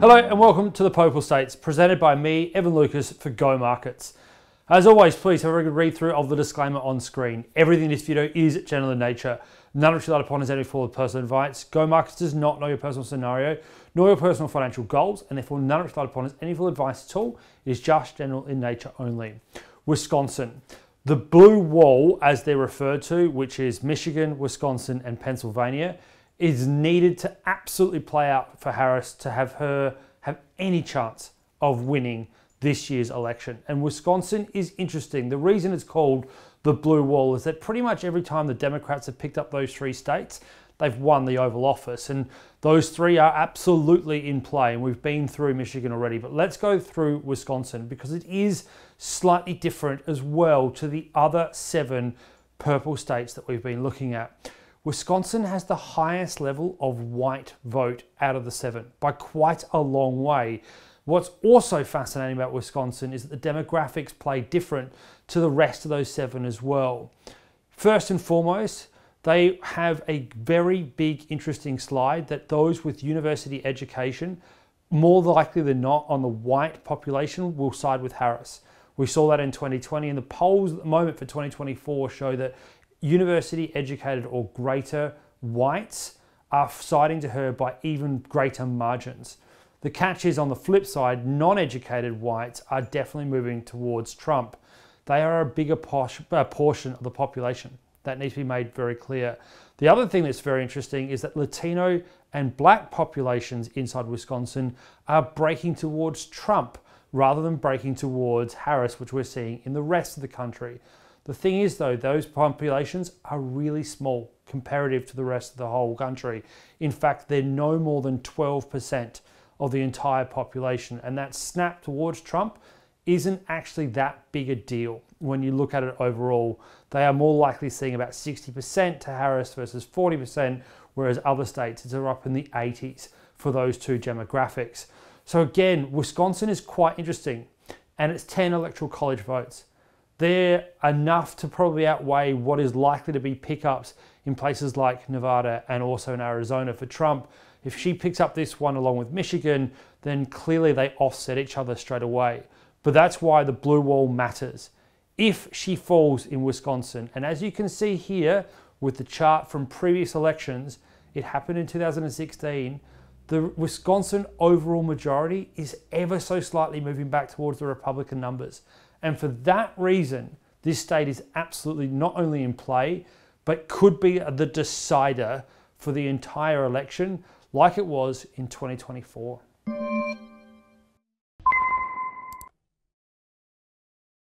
Hello and welcome to the Purple States, presented by me, Evan Lucas, for Go Markets. As always, please have a good read through of the disclaimer on screen. Everything in this video is general in nature. None of it relied upon is any forward personal advice. Go Markets does not know your personal scenario, nor your personal financial goals, and therefore none of it relied upon is any full advice at all. It is just general in nature only. Wisconsin. The Blue Wall, as they're referred to, which is Michigan, Wisconsin, and Pennsylvania, is needed to absolutely play out for Harris to have her have any chance of winning this year's election. And Wisconsin is interesting. The reason it's called the Blue Wall is that pretty much every time the Democrats have picked up those three states, they've won the Oval Office. And those three are absolutely in play. And we've been through Michigan already, but let's go through Wisconsin because it is slightly different as well to the other seven purple states that we've been looking at. Wisconsin has the highest level of white vote out of the seven by quite a long way. What's also fascinating about Wisconsin is that the demographics play different to the rest of those seven as well. First and foremost, they have a very big, interesting slide that those with university education, more likely than not on the white population, will side with Harris. We saw that in 2020, and the polls at the moment for 2024 show that university educated or greater whites are siding to her by even greater margins. The catch is, on the flip side, non-educated whites are definitely moving towards Trump. They are a bigger portion of the population. That needs to be made very clear. The other thing that's very interesting is that Latino and black populations inside Wisconsin are breaking towards Trump rather than breaking towards Harris, which we're seeing in the rest of the country. The thing is though, those populations are really small comparative to the rest of the whole country. In fact, they're no more than 12% of the entire population, and that snap towards Trump isn't actually that big a deal when you look at it overall. They are more likely seeing about 60% to Harris versus 40%, whereas other states are up in the 80s for those two demographics. So again, Wisconsin is quite interesting, and it's 10 electoral college votes. They're enough to probably outweigh what is likely to be pickups in places like Nevada and also in Arizona for Trump. If she picks up this one along with Michigan, then clearly they offset each other straight away. But that's why the Blue Wall matters. If she falls in Wisconsin, and as you can see here with the chart from previous elections, it happened in 2016, the Wisconsin overall majority is ever so slightly moving back towards the Republican numbers. And for that reason, this state is absolutely not only in play, but could be the decider for the entire election, like it was in 2024.